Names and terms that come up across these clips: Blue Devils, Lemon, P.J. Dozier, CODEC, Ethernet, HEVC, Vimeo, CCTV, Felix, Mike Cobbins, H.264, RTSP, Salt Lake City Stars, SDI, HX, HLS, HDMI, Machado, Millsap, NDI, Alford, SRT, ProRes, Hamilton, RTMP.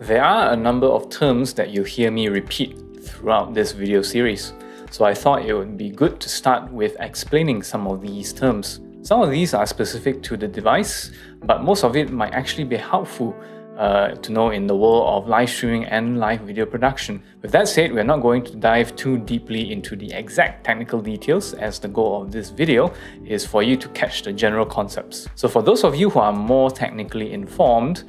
There are a number of terms that you'll hear me repeat throughout this video series, so I thought it would be good to start with explaining some of these terms. Some of these are specific to the device, but most of it might actually be helpful to know in the world of live streaming and live video production. With that said, we're not going to dive too deeply into the exact technical details, as the goal of this video is for you to catch the general concepts. So for those of you who are more technically informed,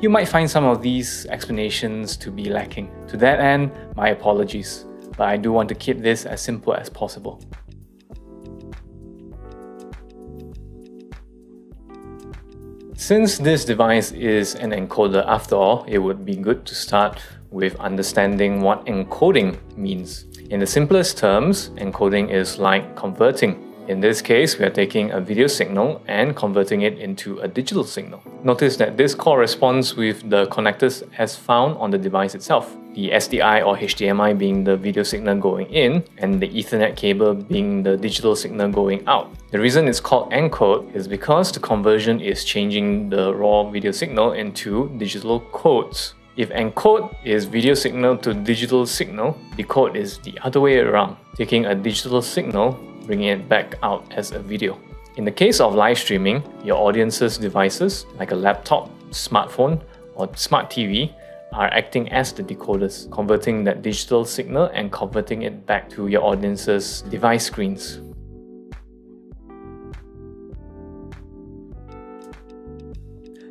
you might find some of these explanations to be lacking. To that end, my apologies, but I do want to keep this as simple as possible. Since this device is an encoder after all, it would be good to start with understanding what encoding means. In the simplest terms, encoding is like converting. In this case, we are taking a video signal and converting it into a digital signal. Notice that this corresponds with the connectors as found on the device itself. The SDI or HDMI being the video signal going in, and the Ethernet cable being the digital signal going out. The reason it's called encode is because the conversion is changing the raw video signal into digital codes. If encode is video signal to digital signal, decode is the other way around, taking a digital signal, bringing it back out as a video. In the case of live streaming, your audience's devices, like a laptop, smartphone, or smart TV, are acting as the decoders, converting that digital signal and converting it back to your audience's device screens.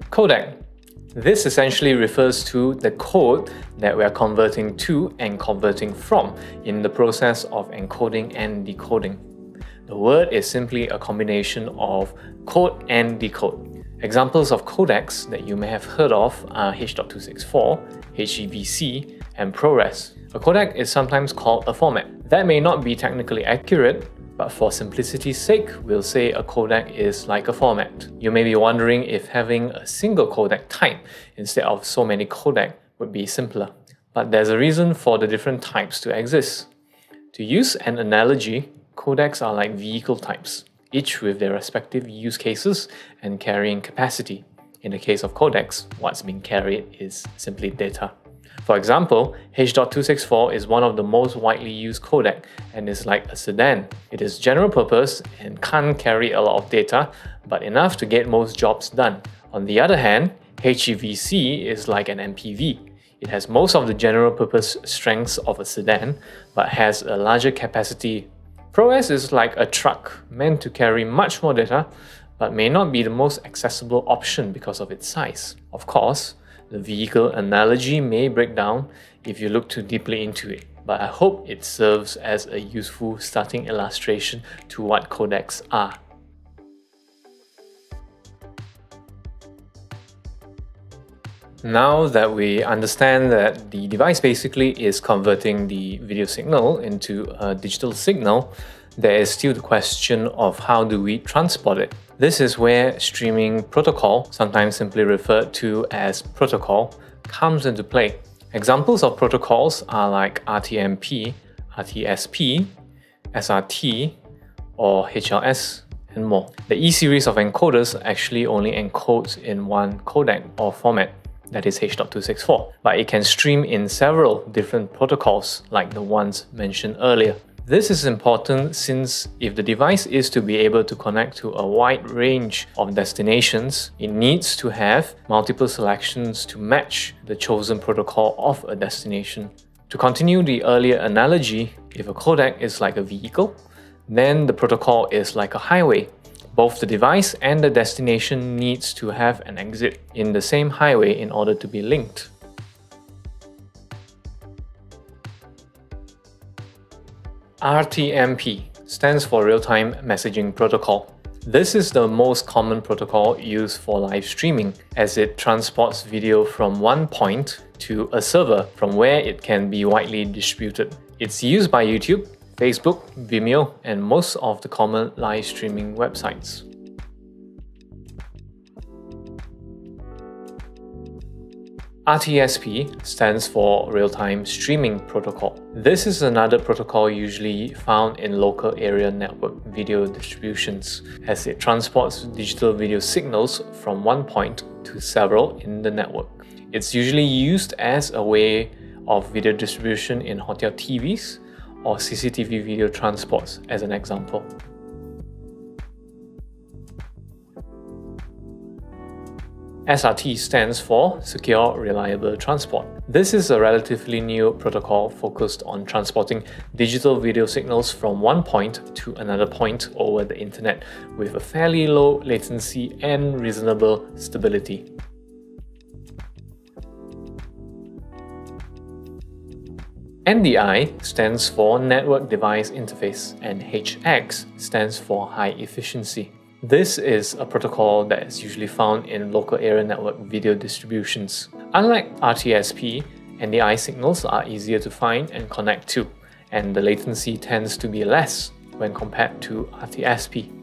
Codec. This essentially refers to the code that we are converting to and converting from in the process of encoding and decoding. The word is simply a combination of code and decode. Examples of codecs that you may have heard of are H.264, HEVC, and ProRes. A codec is sometimes called a format. That may not be technically accurate, but for simplicity's sake, we'll say a codec is like a format. You may be wondering if having a single codec type instead of so many codecs would be simpler. But there's a reason for the different types to exist. To use an analogy, codecs are like vehicle types, each with their respective use cases and carrying capacity. In the case of codecs, what's being carried is simply data. For example, H.264 is one of the most widely used codec and is like a sedan. It is general purpose and can't carry a lot of data, but enough to get most jobs done. On the other hand, HEVC is like an MPV. It has most of the general purpose strengths of a sedan, but has a larger capacity. ProRes is like a truck, meant to carry much more data, but may not be the most accessible option because of its size. Of course, the vehicle analogy may break down if you look too deeply into it, but I hope it serves as a useful starting illustration to what codecs are. Now that we understand that the device basically is converting the video signal into a digital signal, there is still the question of how do we transport it. This is where streaming protocol, sometimes simply referred to as protocol, comes into play. Examples of protocols are like RTMP, RTSP, SRT, or HLS, and more. The E series of encoders actually only encodes in one codec or format, that is H.264, but it can stream in several different protocols like the ones mentioned earlier. This is important since if the device is to be able to connect to a wide range of destinations, it needs to have multiple selections to match the chosen protocol of a destination. To continue the earlier analogy, if a codec is like a vehicle, then the protocol is like a highway. Both the device and the destination needs to have an exit in the same highway in order to be linked. RTMP stands for Real-Time Messaging Protocol. This is the most common protocol used for live streaming, as it transports video from one point to a server from where it can be widely distributed. It's used by YouTube, Facebook, Vimeo, and most of the common live streaming websites. RTSP stands for Real-Time Streaming Protocol. This is another protocol usually found in local area network video distributions, as it transports digital video signals from one point to several in the network. It's usually used as a way of video distribution in hotel TVs or CCTV video transports as an example. SRT stands for Secure Reliable Transport. This is a relatively new protocol focused on transporting digital video signals from one point to another point over the internet with a fairly low latency and reasonable stability. NDI stands for Network Device Interface and HX stands for High Efficiency. This is a protocol that is usually found in local area network video distributions. Unlike RTSP, NDI signals are easier to find and connect to, and the latency tends to be less when compared to RTSP.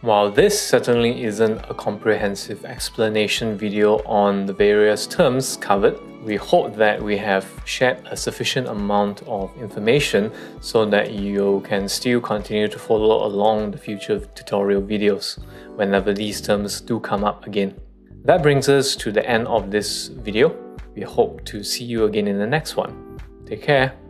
While this certainly isn't a comprehensive explanation video on the various terms covered, we hope that we have shared a sufficient amount of information so that you can still continue to follow along the future tutorial videos whenever these terms do come up again. That brings us to the end of this video. We hope to see you again in the next one. Take care.